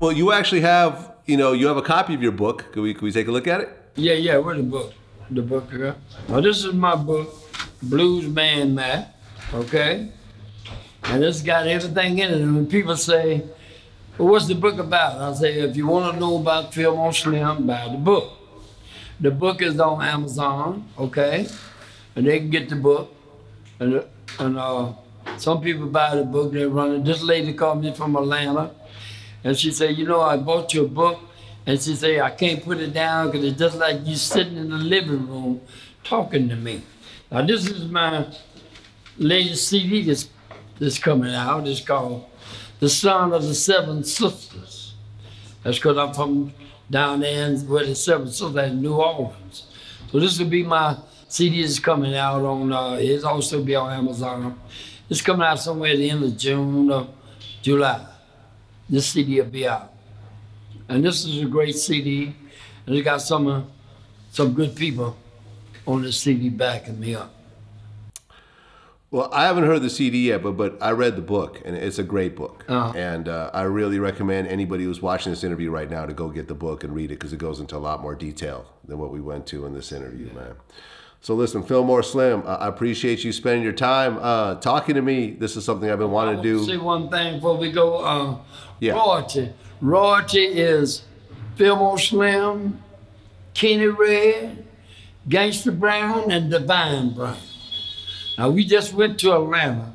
Well, you actually have, you know, you have a copy of your book. Can we take a look at it? Yeah, yeah, where's the book? The book here. Well, this is my book, Blues Man Mack, okay? And it's got everything in it. And when people say, well, what's the book about? I say, if you want to know about Fillmore Slim, buy the book. The book is on Amazon, okay? And they can get the book. And some people buy the book, they run it. This lady called me from Atlanta, and she said, you know, I bought your book. And she said, I can't put it down because it's just like you sitting in the living room talking to me. Now, this is my latest CD that's coming out. It's called The Son of the Seven Sisters. That's because I'm from down there where the Seven Sisters are in New Orleans. So this will be my CD that's coming out on, it's also be on Amazon. It's coming out somewhere at the end of June or July. This CD will be out. And this is a great CD, and it got some good people on the CD backing me up. Well, I haven't heard the CD yet, but I read the book, and it's a great book. Uh-huh. And I really recommend anybody who's watching this interview right now to go get the book and read it, because it goes into a lot more detail than what we went to in this interview, yeah, man. So listen, Fillmore Slim, I appreciate you spending your time talking to me. This is something I've been wanting to do. Say one thing before we go. Yeah. Royalty. Royalty is Fillmore Slim, Kenny Red, Gangster Brown, and Divine Brown. Now, we just went to Atlanta,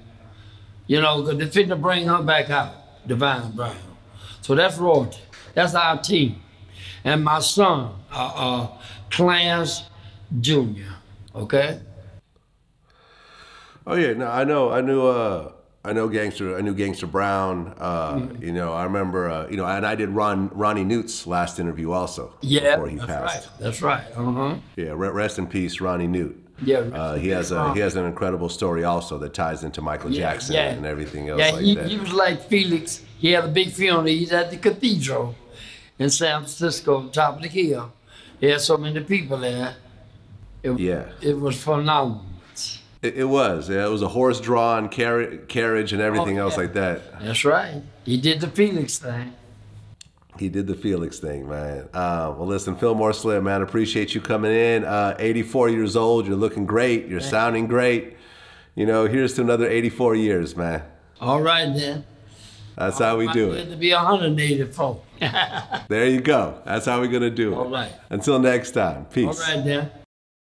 you know, because they're fitting to bring her back out, Divine Brown. So that's royalty. That's our team. And my son, Clans Jr., okay? Oh yeah, no, I knew Gangster Brown, you know, I remember, you know, and I did Ronnie Newt's last interview also. Yeah, before he passed. Right, that's right, uh-huh. Yeah, rest in peace, Ronnie Newt. Yeah, he has an incredible story also that ties into Michael Jackson and everything else like that. He was like Felix. He had a big funeral. He's at the cathedral in San Francisco, top of the hill. He had so many people there. It was phenomenal. It was a horse-drawn carriage and everything else like that. That's right. He did the Felix thing. He did the Felix thing, man. Well, listen, Fillmore Slim, man, appreciate you coming in. 84 years old, you're looking great. You're sounding great. You know, here's to another 84 years, man. All right, then. That's how we do it. It's going to be 184. There you go. That's how we're going to do it. All right. Until next time. Peace. All right, then.